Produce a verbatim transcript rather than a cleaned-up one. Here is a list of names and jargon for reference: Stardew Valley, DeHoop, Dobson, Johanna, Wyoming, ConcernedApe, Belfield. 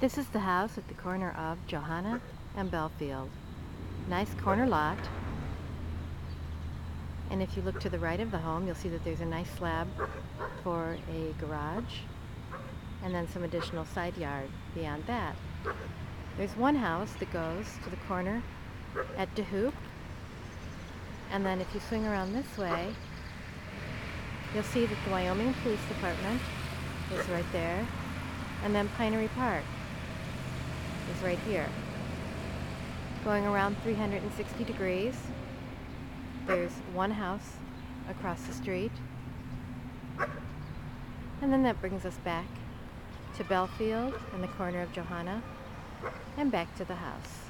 This is the house at the corner of Johanna and Belfield. Nice corner lot. And if you look to the right of the home, you'll see that there's a nice slab for a garage and then some additional side yard beyond that. There's one house that goes to the corner at DeHoop. And then if you swing around this way, you'll see that the Wyoming Police Department is right there. And then Pinery Park is right here. Going around three hundred sixty degrees, there's one house across the street. And then that brings us back to Belfield and the corner of Johanna and back to the house.